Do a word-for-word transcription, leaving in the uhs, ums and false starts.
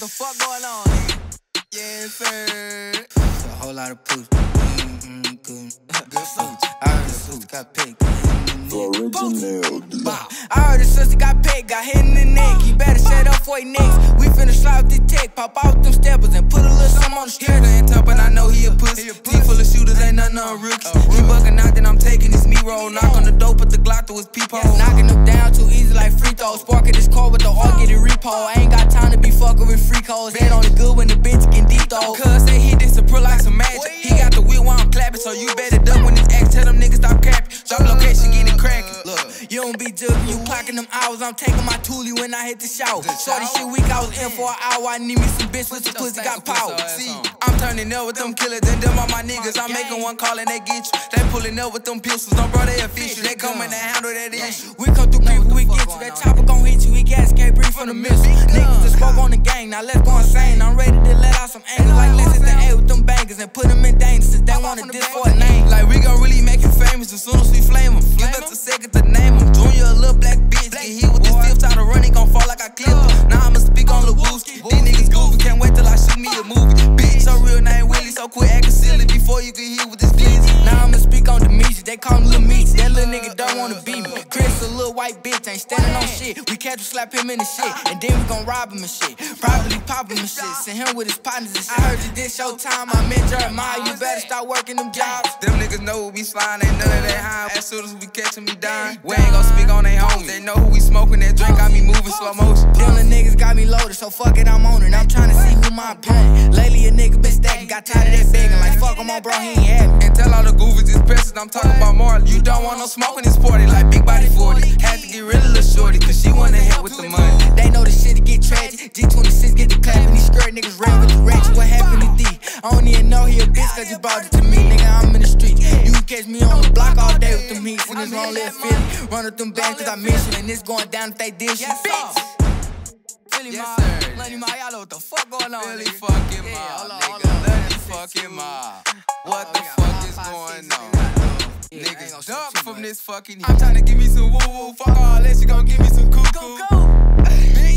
what the fuck going on? Yeah, sir. It's a whole lot of poop. Mm-hmm, good. Good food. I heard the sister got pegged. I heard the sister got pegged. Got hit in the neck. You better shut up for your next. We finna slide with the tech. Pop out them steppers and put a little something on the strip. I ain't top, but I know he a pussy. He full of shooters, ain't nothing on rookies. He bugging out that I'm taking his me roll. Knock on the door, put the Glock through his peephole. Knocking him down too easy like free throws. Sparking his car with the R, get it repo. I ain't got time to be fucking with free codes. That only good when the bitch can deep though. Cuz say he did some pro like some magic. He got the wheel while I'm clapping, so you better duck when his ex tell them niggas stop capping. Drop location, get it cracking. Look, you don't be jugging, you clocking them hours. I'm taking my toolie when I hit the shower. Shorty shit weak, I was in for an hour. I need me some bitch with some pussy got power. See, I'm turning up with them killers and them all my niggas. I'm making one call and they get you. They pulling up with them pistols, don't bro, they official. They come and they handle that issue. We come through creep, we get you. That chopper gon' hit you, he gas can't breathe from the missile. Niggas just spoke on the gang, now let's go insane. I'm ready to let out some anger like listen to A with them bangers and put them in danger since they wanna diss for a name. Like we gon' really make you famous as soon as we flame them. Give us a second to name him. Junior, a little black bitch. Get hit with this stiff, try to run, it gon' fall like I clipped him. Now I'ma speak on Lewooski. These niggas goofy, can't wait till I shoot me a movie. Bitch, your real name Willie, so quit acting silly before you get hit with this glitz. Now I'ma speak on Demetri, they call me Lil Meech. That little nigga don't wanna beat me. Chris, a little white bitch, ain't standing on shit. We catch him, slap him in the shit, and then we gon' rob him and shit. Probably pop him and shit, send him with his partners and shit. I heard you this your time, I met Jeremiah, you better start working them jobs. Them niggas know we sliding, ain't none of that high. As soon as we catching me dying, we ain't gon' speak on they homies. They know who we smoking, that drink got me moving slow motion. Them the niggas got me loaded, so fuck it, I'm on it. I'm tryna see who my opponent. Lately a nigga been stacking, got tired of that begging. Like fuck him on bro, he ain't happy. And tell all the goofies it's precious, I'm talking about Marley. You don't want no smoking, it's forty, like Big Body forty. Had to get rid of Lil Shorty, cause she wanna help with the money. They know the shit'll get tragic. G twenty-six get the clapping, these skirt niggas ran with the ratchet. What happened to D? I don't even know he a bitch, cause you brought it to me, nigga, I'm in the street. You can catch me on the block all day with them heats. And it's wrong little feeling, run with them bands cause I miss you. And it's going down if they dish you, bitch. Philly Ma, Lenny Ma, y'all know what the fuck going on. Philly fucking Ma, nigga, Lenny fucking Ma. What the fuck is going on? Niggas duck from this fucking heat. I'm tryna give me some woo-woo, fuck all that, she gon' give me some cuckoo.